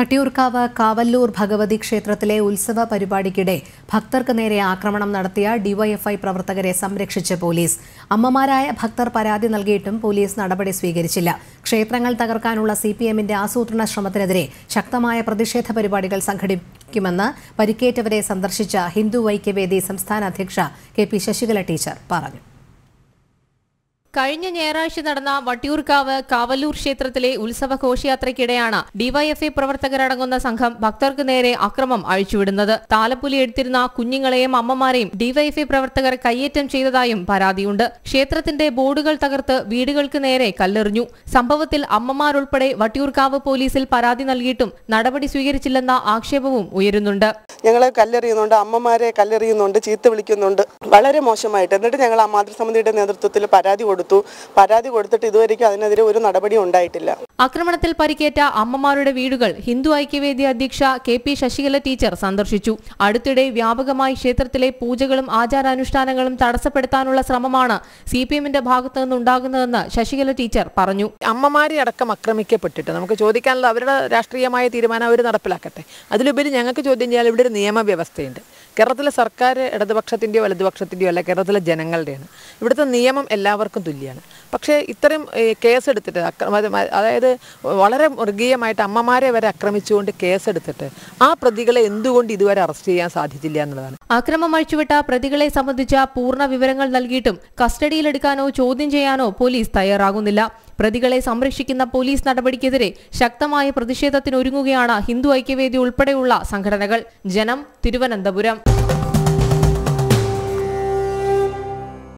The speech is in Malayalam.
വട്ടിയൂർക്കാവ് കാവല്ലൂർ ഭഗവതി ക്ഷേത്രത്തിലെ ഉത്സവ പരിപാടിക്കിടെ ഭക്തർക്ക് നേരെ ആക്രമണം നടത്തിയ ഡിവൈഎഫ്ഐ പ്രവർത്തകരെ സംരക്ഷിച്ച പോലീസ്. അമ്മമാരായ ഭക്തർ പരാതി നൽകിയിട്ടും പോലീസ് നടപടി സ്വീകരിച്ചില്ല. ക്ഷേത്രങ്ങൾ തകർക്കാനുള്ള സിപിഎമ്മിന്റെ ആസൂത്രണ ശ്രമത്തിനെതിരെ ശക്തമായ പ്രതിഷേധ പരിപാടികൾ സംഘടിപ്പിക്കുമെന്ന് പരിക്കേറ്റവരെ സന്ദർശിച്ച ഹിന്ദു ഐക്യവേദി സംസ്ഥാന അധ്യക്ഷ കെ.പി. ശശികല ടീച്ചർ പറഞ്ഞു. കഴിഞ്ഞ ഞായറാഴ്ച നടന്ന വട്ടിയൂർക്കാവ് കാവല്ലൂർ ക്ഷേത്രത്തിലെ ഉത്സവ ഘോഷയാത്രയ്ക്കിടെയാണ് ഡിവൈഎഫ്ഐ പ്രവർത്തകരടങ്ങുന്ന സംഘം ഭക്തർക്ക് നേരെ അക്രമം അഴിച്ചുവിടുന്നത്. താലപ്പൊലി എടുത്തിരുന്ന കുഞ്ഞുങ്ങളെയും അമ്മമാരെയും ഡിവൈഎഫ്ഐ പ്രവർത്തകർ കയ്യേറ്റം ചെയ്തതായും പരാതിയുണ്ട്. ക്ഷേത്രത്തിന്റെ ബോർഡുകൾ തകർത്ത് വീടുകൾക്ക് നേരെ കല്ലെറിഞ്ഞു. സംഭവത്തിൽ അമ്മമാരുൾപ്പെടെ വട്ടിയൂർക്കാവ് പോലീസിൽ പരാതി നൽകിയിട്ടും നടപടി സ്വീകരിച്ചില്ലെന്ന ആക്ഷേപവും ഉയരുന്നുണ്ട്. ഞങ്ങളെ കല്ലെറിയുന്നുണ്ട്, അമ്മമാരെ കല്ലെറിയുന്നുണ്ട്, ചീത്ത വിളിക്കുന്നുണ്ട്, വളരെ മോശമായിട്ട്. എന്നിട്ട് ഞങ്ങൾ ആ മാതൃസമിതിയുടെ നേതൃത്വത്തിൽ പരാതി കൊടുത്തിട്ട് ഇതുവരെയ്ക്കും അതിനെതിരെ ഒരു നടപടി ഉണ്ടായിട്ടില്ല. ആക്രമണത്തിൽ പരിക്കേറ്റ അമ്മമാരുടെ വീടുകൾ ഹിന്ദു ഐക്യവേദി അധ്യക്ഷ കെ.പി. ശശികല ടീച്ചർ സന്ദർശിച്ചു. അടുത്തിടെ വ്യാപകമായി ക്ഷേത്രത്തിലെ പൂജകളും ആചാരാനുഷ്ഠാനങ്ങളും തടസ്സപ്പെടുത്താനുള്ള ശ്രമമാണ് സിപിഎമ്മിന്റെ ഭാഗത്തു നിന്നുണ്ടാകുന്നതെന്ന് ശശികല ടീച്ചർ പറഞ്ഞു. അമ്മമാരെ അടക്കം ആക്രമിക്കപ്പെട്ടിട്ട് നമുക്ക് ചോദിക്കാനുള്ള അവരുടെ രാഷ്ട്രീയമായ തീരുമാനം അവർ നടപ്പിലാക്കട്ടെ. അതിലുപരി ഞങ്ങൾക്ക് ചോദ്യം ചെയ്യാൻ ഇവിടെ ഒരു നിയമവ്യവസ്ഥയുണ്ട്. കേരളത്തിലെ സർക്കാർ ഇടതുപക്ഷത്തിൻ്റെയോ വലതുപക്ഷത്തിൻ്റെയോ അല്ല, കേരളത്തിലെ ജനങ്ങളുടെയാണ്. ഇവിടുത്തെ നിയമം എല്ലാവർക്കും തുല്യമാണ്. പക്ഷേ ഇത്രയും കേസെടുത്തിട്ട്, അതായത് വളരെ മൃഗീയമായിട്ട് അമ്മമാരെ വരെ ആക്രമിച്ചുകൊണ്ട് കേസെടുത്തിട്ട് ആ പ്രതികളെ എന്തുകൊണ്ട് ഇതുവരെ അറസ്റ്റ് ചെയ്യാൻ സാധിച്ചില്ല എന്നുള്ളതാണ്. അക്രമം അഴിച്ചുവിട്ട പ്രതികളെ സംബന്ധിച്ച പൂർണ്ണ വിവരങ്ങൾ നൽകിയിട്ടും കസ്റ്റഡിയിലെടുക്കാനോ ചോദ്യം ചെയ്യാനോ പോലീസ് തയ്യാറാകുന്നില്ല. പ്രതികളെ സംരക്ഷിക്കുന്ന പോലീസ് നടപടിക്കെതിരെ ശക്തമായ പ്രതിഷേധത്തിനൊരുങ്ങുകയാണ് ഹിന്ദു ഐക്യവേദി ഉൾപ്പെടെയുള്ള സംഘടനകൾ. ജനം, തിരുവനന്തപുരം.